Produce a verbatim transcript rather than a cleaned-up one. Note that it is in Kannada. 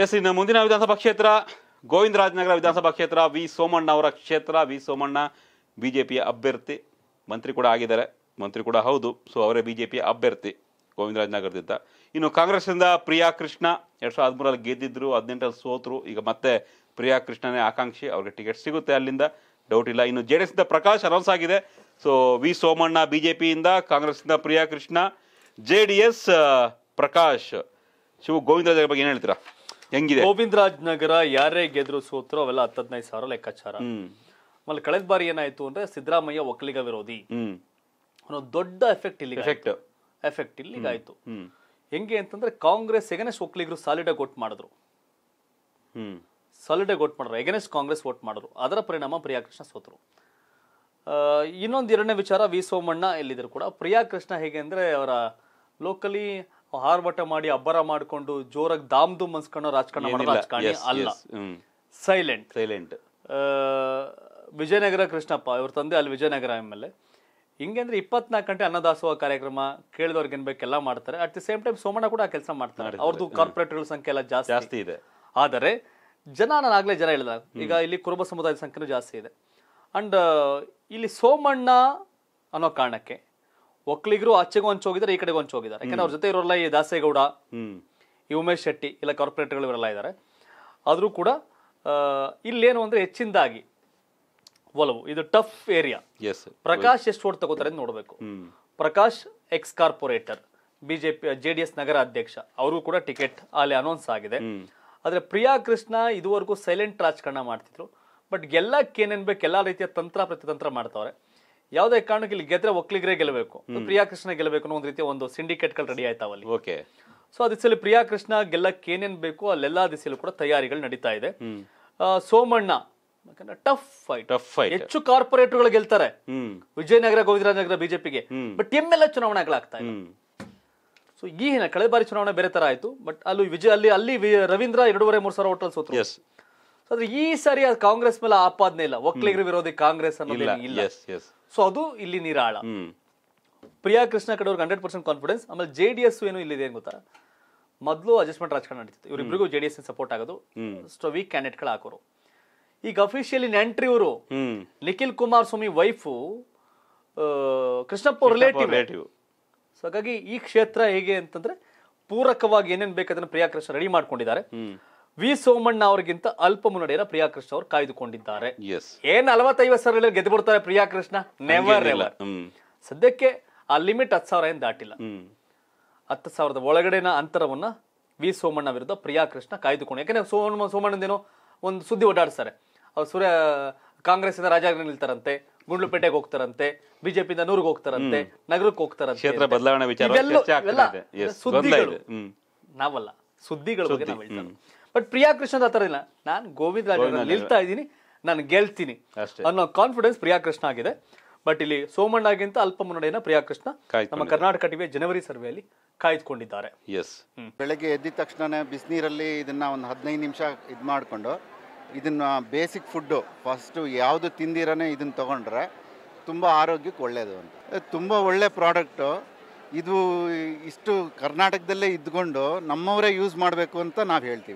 ಎಸ್ ಇನ್ನು ಮುಂದಿನ ವಿಧಾನಸಭಾ ಕ್ಷೇತ್ರ ಗೋವಿಂದರಾಜನಗರ ವಿಧಾನಸಭಾ ಕ್ಷೇತ್ರ ವಿ ಸೋಮಣ್ಣ ಅವರ ಕ್ಷೇತ್ರ. ವಿ ಸೋಮಣ್ಣ ಬಿಜೆಪಿಯ ಅಭ್ಯರ್ಥಿ, ಮಂತ್ರಿ ಕೂಡ ಆಗಿದ್ದಾರೆ, ಮಂತ್ರಿ ಕೂಡ ಹೌದು. ಸೊ ಅವರೇ ಬಿಜೆಪಿಯ ಅಭ್ಯರ್ಥಿ ಗೋವಿಂದರಾಜನಗರದಿಂದ. ಇನ್ನು ಕಾಂಗ್ರೆಸ್ನಿಂದ ಪ್ರಿಯಾ ಕೃಷ್ಣ ಎರಡು ಸಾವಿರದ ಹದಿಮೂರರಲ್ಲಿ ಗೆದ್ದಿದ್ರು, ಹದಿನೆಂಟರಲ್ಲಿ ಸೋತರು. ಈಗ ಮತ್ತೆ ಪ್ರಿಯಾ ಕೃಷ್ಣನೇ ಆಕಾಂಕ್ಷಿ, ಅವ್ರಿಗೆ ಟಿಕೆಟ್ ಸಿಗುತ್ತೆ ಅಲ್ಲಿಂದ ಡೌಟ್ ಇಲ್ಲ. ಇನ್ನು ಜೆ ಡಿ ಎಸ್ನಿಂದ ಪ್ರಕಾಶ್ ಅನೌನ್ಸ್ ಆಗಿದೆ. ಸೊ ವಿ ಸೋಮಣ್ಣ ಬಿಜೆಪಿಯಿಂದ, ಕಾಂಗ್ರೆಸ್ನಿಂದ Priya Krishna, J D S Prakash. Shiva Govindarajanagar ಬಗ್ಗೆ ಏನು ಹೇಳ್ತೀರಾ, ಹೆಂಗಿದೆ ಗೋವಿಂದರಾಜ್ ನಗರ? ಯಾರೇ ಗೆದ್ರು ಸೋತ್ರು ಅವೆಲ್ಲ ಹತ್ತದೈದು ಸಾವಿರ ಲೆಕ್ಕಾಚಾರ. ಆಮೇಲೆ ಕಳೆದ ಬಾರಿ ಏನಾಯ್ತು ಅಂದ್ರೆ ಸಿದ್ದರಾಮಯ್ಯ ಒಕ್ಕಲಿಗ ವಿರೋಧಿ ಅನ್ನೋ ದೊಡ್ಡ ಎಫೆಕ್ಟ್ ಇಲ್ಲಿ ಎಫೆಕ್ಟ್ ಇಲ್ಲಿಗಾಯ್ತು. ಹೆಂಗೆ ಅಂತಂದ್ರೆ ಕಾಂಗ್ರೆಸ್ ಎಗನೆಸ್ಟ್ ಒಕ್ಕಲಿಗರು ಸಾಲಿಡ್ ಆಗಿ ಓಟ್ ಮಾಡಿದ್ರು, ಸಾಲಿಡ್ ಆಗಿ ಓಟ್ ಮಾಡಿದ್ರು, ಎಗನೆಸ್ಟ್ ಕಾಂಗ್ರೆಸ್ ವೋಟ್ ಮಾಡಿದ್ರು. ಅದರ ಪರಿಣಾಮ ಪ್ರಿಯಾಕೃಷ್ಣ ಸೋತರು. ಇನ್ನೊಂದು ಎರಡನೇ ವಿಚಾರ, ವಿ ಸೋಮಣ್ಣ ಎಲ್ಲಿದ್ರು ಕೂಡ ಪ್ರಿಯಾಕೃಷ್ಣ ಹೇಗೆ ಅಂದ್ರೆ ಅವರ ಲೋಕಲಿ ಹಾರ್ವಟ ಮಾಡಿ ಅಬ್ಬರ ಮಾಡ್ಕೊಂಡು ಜೋರಾಗಿ ದಾಮ್ ದುಮ್ ಅನ್ಸ್ಕೊಂಡು ರಾಜಕಾರಣ ಮಾಡೋ ರಾಜಕಾರಣಿ ಅಲ್ಲ, ಸೈಲೆಂಟ್ ಸೈಲೆಂಟ್. ವಿಜಯನಗರ ಕೃಷ್ಣಪ್ಪ ಇವ್ರ ತಂದೆ ಅಲ್ಲಿ ವಿಜಯನಗರ ಎಮ್ ಎಲ್ ಎ. ಹಿಂಗೆ ಅಂದ್ರೆ ಇಪ್ಪತ್ನಾಲ್ಕು ಗಂಟೆ ಅನ್ನದಾಸೋಹ ಕಾರ್ಯಕ್ರಮ, ಕೇಳಿದವ್ರಿಗೆ ಏನ್ ಬೇಕೆಲ್ಲ ಮಾಡ್ತಾರೆ. At the same time Somanna ಕೂಡ ಕೆಲಸ ಮಾಡ್ತಾರೆ, ಅವ್ರದ್ದು ಕಾರ್ಪೊರೇಟ್ಗಳ ಸಂಖ್ಯೆ ಎಲ್ಲ ಜಾಸ್ತಿ ಇದೆ. ಆದರೆ ಜನ, ನಾನು ಆಗ್ಲೇ ಜನ ಹೇಳಿದ, ಈಗ ಇಲ್ಲಿ ಕುರುಬ ಸಮುದಾಯದ ಸಂಖ್ಯೆನೂ ಜಾಸ್ತಿ ಇದೆ. ಅಂಡ್ ಇಲ್ಲಿ ಸೋಮಣ್ಣ ಅನ್ನೋ ಕಾರಣಕ್ಕೆ ಒಕ್ಕಲಿಗರು ಆಚೆಗೂ ಹಂಚೋಗಿದ್ದಾರೆ, ಈ ಕಡೆಗೂ ಹಂಚೋಗಿದ್ದಾರೆ. ಯಾಕಂದ್ರೆ ಅವ್ರ ಜೊತೆ ಇರೋಲ್ಲ ಈ ದಾಸೇಗೌಡ, ಈ ಉಮೇಶ್ ಶೆಟ್ಟಿ, ಇಲ್ಲ ಕಾರ್ಪೊರೇಟ್ಗಳು ಇವರೆಲ್ಲ ಇದ್ದಾರೆ. ಆದರೂ ಕೂಡ ಇಲ್ಲೇನು ಅಂದ್ರೆ ಹೆಚ್ಚಿನದಾಗಿ ಒಲವು, ಇದು ಟಫ್ ಏರಿಯಾ. ಪ್ರಕಾಶ್ ಎಷ್ಟು ಓಟ್ ತಗೋತಾರೆ ಅಂತ ನೋಡಬೇಕು. Prakash ex corporator, BJP J D S ನಗರ ಅಧ್ಯಕ್ಷ, ಅವರು ಕೂಡ ಟಿಕೆಟ್ ಅಲ್ಲಿ ಅನೌನ್ಸ್ ಆಗಿದೆ. ಆದ್ರೆ ಪ್ರಿಯಾ ಕೃಷ್ಣ ಇದುವರೆಗೂ ಸೈಲೆಂಟ್ ರಾಜಕಾರಣ ಮಾಡ್ತಿದ್ರು, ಬಟ್ ಗೆಲ್ಲಕ್ಕೆ ಏನೇನ್ ಬೇಕು ಎಲ್ಲಾ ರೀತಿಯ ತಂತ್ರ ಪ್ರತಿತಂತ್ರ ಮಾಡ್ತಾವ್ರೆ. ಯಾವುದೇ ಕಾರಣಕ್ಕೆ ಇಲ್ಲಿ ಗೆದ್ರೆ ಒಕ್ಕಲಿಗರೇ ಗೆಲ್ಲಬೇಕು, ಪ್ರಿಯಾಕೃಷ್ಣ ಗೆಲ್ಲಬೇಕು ಅನ್ನೋ ಒಂದು ರೀತಿಯ ಒಂದು ಸಿಂಡಿಕೇಟ್ಗಳು ರೆಡಿ ಆಯ್ತಾವ ಅಲ್ಲಿ. ಓಕೆ, ಸೊ ಆ ದಿಸೆಯಲ್ಲಿ ಪ್ರಿಯಾಕೃಷ್ಣ ಗೆಲ್ಲಕ್ಕೆ ಏನೇನ್ ಬೇಕು ಅಲ್ಲೆಲ್ಲಾ ದಿಸೆಯಲ್ಲೂ ಕೂಡ ತಯಾರಿಗಳು ನಡೀತಾ ಇದೆ. ಸೋಮಣ್ಣ ಯಾಕಂದ್ರೆ ಟಫ್ ಫೈಟ್, ಟಫ್ ಫೈಟ್, ಹೆಚ್ಚು ಕಾರ್ಪೊರೇಟರ್ಗಳು ಗೆಲ್ತಾರೆ ವಿಜಯನಗರ ಗೋವಿಂದರಾಜನಗರ ಬಿಜೆಪಿಗೆ, ಬಟ್ ಎಮ್ ಎಲ್ ಎ ಚುನಾವಣೆಗಳಾಗ್ತಾ ಇದೆ. ಸೊ ಈ ಹಿನ್ನೆಲೆ ಕಳೆದ ಬಾರಿ ಚುನಾವಣೆ ಬೇರೆ ತರ ಆಯ್ತು, ಬಟ್ ಅಲ್ಲಿ ವಿಜಯ ಅಲ್ಲಿ ಅಲ್ಲಿ ರವೀಂದ್ರ ಎರಡೂವರೆ ಮೂರು ಸಾವಿರ ಓಟಲ್ಲಿ ಸೋತರು. ಆದ್ರೆ ಈ ಸಾರಿ ಕಾಂಗ್ರೆಸ್ ಮೇಲೆ ಆಪಾದನೆ ಇಲ್ಲ, ಒಕ್ಕಲಿಗರ ವಿರೋಧಿ ಕಾಂಗ್ರೆಸ್ ಅನ್ನೋದು ಇಲ್ಲ. ಸೊ ಅದು ಇಲ್ಲಿ ನಿರಾಳ. ಪ್ರಿಯಾ ಕೃಷ್ಣ ಕಡೆಯವ್ರಿಗೆ ಹಂಡ್ರೆಡ್ ಪರ್ಸೆಂಟ್ ಕಾನ್ಫಿಡೆನ್ಸ್. ಆಮೇಲೆ ಜೆ ಡಿ ಎಸ್ ಏನು ಇಲ್ಲಿದೆ ಏನ್ ಗೊತ್ತಾ, ಮೊದಲು ಅಡ್ಜಸ್ಟ್ಮೆಂಟ್ ರಾಜಕಾರಣ ನಡೀತಿತ್ತು, ಇವರಿಬ್ರಿಗೂ ಜೆ ಡಿ ಎಸ್ ಸಪೋರ್ಟ್ ಆಗೋದು, ವೀಕ್ ಕ್ಯಾಂಡಿಡೇಟ್ಗಳು ಹಾಕೋರು. ಈಗ ಅಫಿಷಿಯಲಿ ನೆಂಟ್ರಿ ಇವರು Nikhil Kumar Swamy wife Krishnappa relative. So ಹಾಗಾಗಿ ಈ ಕ್ಷೇತ್ರ ಹೇಗೆ ಅಂತಂದ್ರೆ ಪೂರಕವಾಗಿ ಏನೇನ್ ಬೇಕಾದ್ರೆ ಪ್ರಿಯಾ ಕೃಷ್ಣ ರೆಡಿ ಮಾಡ್ಕೊಂಡಿದ್ದಾರೆ. ವಿ ಸೋಮಣ್ಣ ಅವ್ರಿಗಿಂತ ಅಲ್ಪ ಮುನ್ನಡೆಯ ಪ್ರಿಯಾಕೃಷ್ಣ ಅವರು ಕಾಯ್ದುಕೊಂಡಿದ್ದಾರೆ. ಏನ್ ನಲವತ್ತೈವತ್ತು ಸಾವಿರ ಗೆದ್ಬಿಡ್ತಾರೆ ಪ್ರಿಯಾಕೃಷ್ಣ, ನೆವರ್ ಎವರ್. ಸದ್ಯಕ್ಕೆ ಆ ಲಿಮಿಟ್ ಹತ್ತು ಸಾವಿರ ಏನ್ ದಾಟಿಲ್ಲ, ಹತ್ತು ಸಾವಿರದ ಒಳಗಡೆನ ಅಂತರವನ್ನ ವಿ ಸೋಮಣ್ಣ ವಿರುದ್ಧ ಪ್ರಿಯಾಕೃಷ್ಣ ಕಾಯ್ದುಕೊಂಡು. ಯಾಕಂದ್ರೆ ಸೋಮಣ್ಣ ಸೋಮಣ್ಣದೇನೋ ಒಂದು ಸುದ್ದಿ ಓಡಾಡ್ತಾರೆ, ಅವ್ರು ಸೂರ್ಯ ಕಾಂಗ್ರೆಸ್ ಇಂದ ರಾಜಾಗ್ನ ನಿಲ್ತಾರಂತೆ, ಗುಂಡ್ಲುಪೇಟೆಗೆ ಹೋಗ್ತಾರಂತೆ, ಬಿಜೆಪಿಯಿಂದ ನೂರ್ಗೆ ಹೋಗ್ತಾರಂತೆ, ನಗರಕ್ಕೆ ಹೋಗ್ತಾರಂತೆ. ನಾವಲ್ಲ, ಸುದ್ದಿಗಳ ಬಗ್ಗೆ ನಾವು ಹೇಳ್ತಾರೆ. ಬಟ್ ಪ್ರಿಯಾಕೃಷ್ಣ ಆತರ ಇಲ್ಲ, ನಾನು ಗೋವಿಂದರಾಜ್ ನಿಲ್ತಾ ಇದ್ದೀನಿ, ನಾನು ಗೆಲ್ತೀನಿ ಅನ್ನೋ ಕಾನ್ಫಿಡೆನ್ಸ್ ಪ್ರಿಯಾಕೃಷ್ಣ ಆಗಿದೆ. ಬಟ್ ಇಲ್ಲಿ ಸೋಮಣ್ಣಗಿಂತ ಅಲ್ಪ ಮುನ್ನಡೆಯನ್ನ ಪ್ರಿಯಾಕೃಷ್ಣ ನಮ್ಮ ಕರ್ನಾಟಕ ಟಿವಿಯ ಜನವರಿ ಸರ್ವೆಯಲ್ಲಿ ಕಾಯ್ದುಕೊಂಡಿದ್ದಾರೆ. ಎಸ್, ಬೆಳಗ್ಗೆ ಎದ್ದಿದ ತಕ್ಷಣ ಬಿಸಿನೀರಲ್ಲಿ ಇದನ್ನ ಒಂದು ಹದಿನೈದು ನಿಮಿಷ ಇದು ಮಾಡಿಕೊಂಡು ಇದನ್ನ ಬೇಸಿಕ್ ಫುಡ್ಡು ಫಸ್ಟು ಯಾವುದು ತಿಂದಿರನೇ ಇದನ್ನ ತಗೊಂಡ್ರೆ ತುಂಬ ಆರೋಗ್ಯಕ್ಕೆ ಒಳ್ಳೆಯದು ಅಂತ. ತುಂಬ ಒಳ್ಳೆ ಪ್ರಾಡಕ್ಟು ಇದು, ಇಷ್ಟು ಕರ್ನಾಟಕದಲ್ಲೇ ಇದ್ಕೊಂಡು ನಮ್ಮವರೇ ಯೂಸ್ ಮಾಡಬೇಕು ಅಂತ ನಾವು ಹೇಳ್ತೀವಿ.